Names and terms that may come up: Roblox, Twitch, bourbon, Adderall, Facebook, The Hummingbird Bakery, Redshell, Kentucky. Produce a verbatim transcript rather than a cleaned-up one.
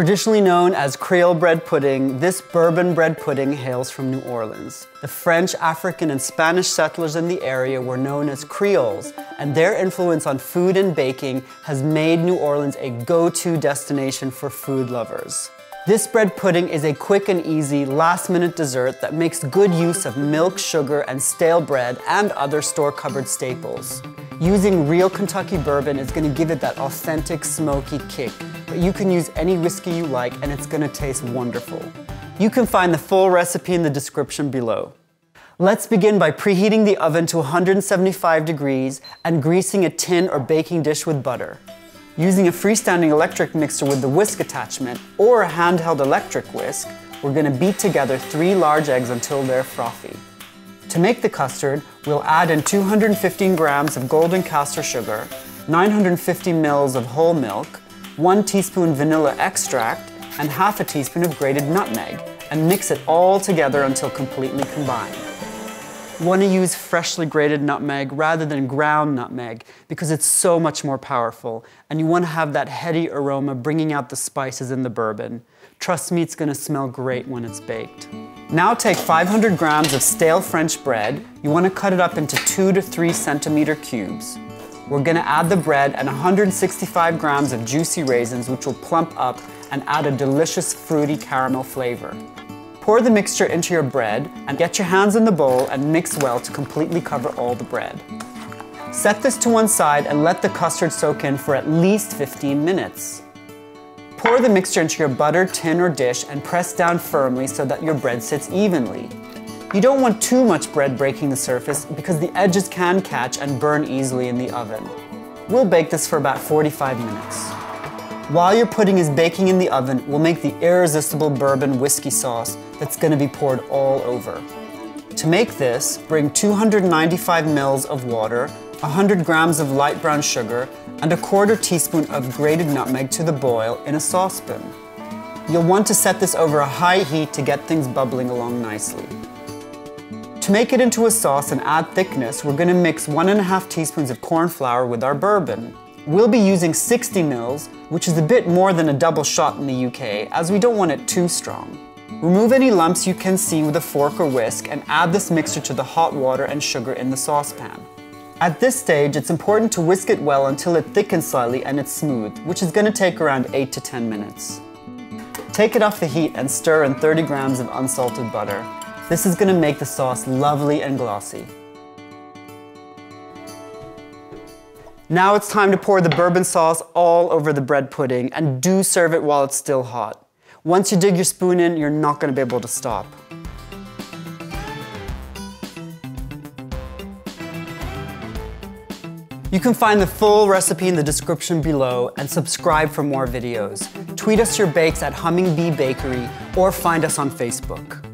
Traditionally known as Creole bread pudding, this bourbon bread pudding hails from New Orleans. The French, African, and Spanish settlers in the area were known as Creoles, and their influence on food and baking has made New Orleans a go-to destination for food lovers. This bread pudding is a quick and easy, last-minute dessert that makes good use of milk, sugar, and stale bread and other store-cupboard staples. Using real Kentucky bourbon is going to give it that authentic, smoky kick, but you can use any whiskey you like and it's going to taste wonderful. You can find the full recipe in the description below. Let's begin by preheating the oven to one hundred seventy-five degrees and greasing a tin or baking dish with butter. Using a freestanding electric mixer with the whisk attachment or a handheld electric whisk, we're going to beat together three large eggs until they're frothy. To make the custard, we'll add in two hundred fifteen grams of golden castor sugar, nine hundred fifty mils of whole milk, one teaspoon vanilla extract, and half a teaspoon of grated nutmeg, and mix it all together until completely combined. Want to use freshly grated nutmeg rather than ground nutmeg because it's so much more powerful, and you want to have that heady aroma bringing out the spices in the bourbon. Trust me, it's going to smell great when it's baked. Now take five hundred grams of stale French bread. You want to cut it up into two to three centimeter cubes. We're going to add the bread and one hundred sixty-five grams of juicy raisins, which will plump up and add a delicious fruity caramel flavor. Pour the mixture into your bread and get your hands in the bowl and mix well to completely cover all the bread. Set this to one side and let the custard soak in for at least fifteen minutes. Pour the mixture into your buttered tin or dish and press down firmly so that your bread sits evenly. You don't want too much bread breaking the surface because the edges can catch and burn easily in the oven. We'll bake this for about forty-five minutes. While your pudding is baking in the oven, we'll make the irresistible bourbon whiskey sauce that's going to be poured all over. To make this, bring two hundred ninety-five mils of water, one hundred grams of light brown sugar, and a quarter teaspoon of grated nutmeg to the boil in a saucepan. You'll want to set this over a high heat to get things bubbling along nicely. To make it into a sauce and add thickness, we're going to mix one and a half teaspoons of corn flour with our bourbon. We'll be using sixty mils, which is a bit more than a double shot in the U K, as we don't want it too strong. Remove any lumps you can see with a fork or whisk and add this mixture to the hot water and sugar in the saucepan. At this stage, it's important to whisk it well until it thickens slightly and it's smooth, which is going to take around eight to ten minutes. Take it off the heat and stir in thirty grams of unsalted butter. This is going to make the sauce lovely and glossy. Now it's time to pour the bourbon sauce all over the bread pudding, and do serve it while it's still hot. Once you dig your spoon in, you're not going to be able to stop. You can find the full recipe in the description below and subscribe for more videos. Tweet us your bakes at Hummingbird Bakery or find us on Facebook.